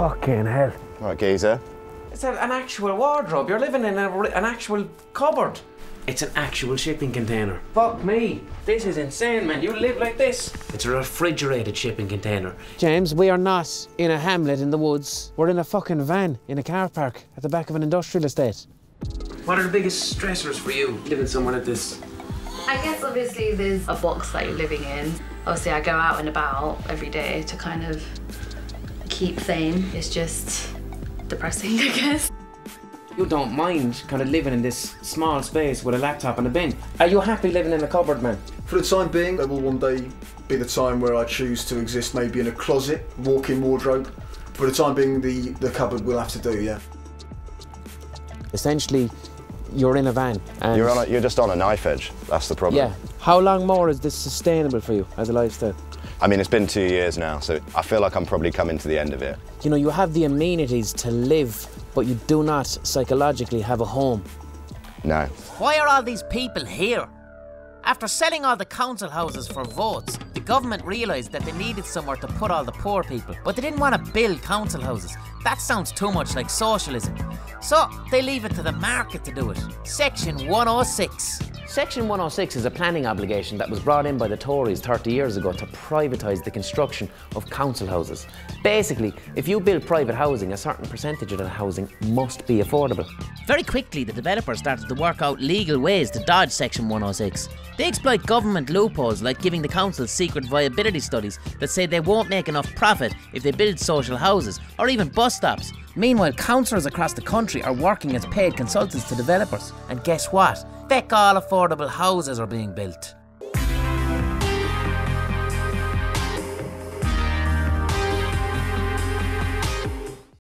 Fucking hell. What, geezer? It's an actual wardrobe. You're living in an actual cupboard. It's an actual shipping container. Fuck me. This is insane, man. You live like this. It's a refrigerated shipping container. James, we are not in a hamlet in the woods. We're in a fucking van in a car park at the back of an industrial estate. What are the biggest stressors for you living somewhere like this? I guess obviously there's a box that you're living in. Obviously I go out and about every day to kind of keep sane. It's just depressing, I guess. You don't mind kind of living in this small space with a laptop and a bin. Are you happy living in a cupboard, man? For the time being, there will one day be the time where I choose to exist maybe in a closet, walk-in wardrobe. For the time being, the cupboard will have to do, yeah. Essentially, you're in a van and... You're just on a knife edge, that's the problem. Yeah. How long more is this sustainable for you as a lifestyle? I mean, it's been 2 years now, so I feel like I'm probably coming to the end of it. You know, you have the amenities to live, but you do not psychologically have a home. No. Why are all these people here? After selling all the council houses for votes, the government realised that they needed somewhere to put all the poor people, but they didn't want to build council houses. That sounds too much like socialism. So they leave it to the market to do it. Section 106. Section 106 is a planning obligation that was brought in by the Tories 30 years ago to privatise the construction of council houses. Basically, if you build private housing, a certain percentage of the housing must be affordable. Very quickly, the developers started to work out legal ways to dodge Section 106. They exploit government loopholes like giving the council secret viability studies that say they won't make enough profit if they build social houses or even bus stops. Meanwhile, councillors across the country are working as paid consultants to developers. And guess what? Feck all affordable houses are being built.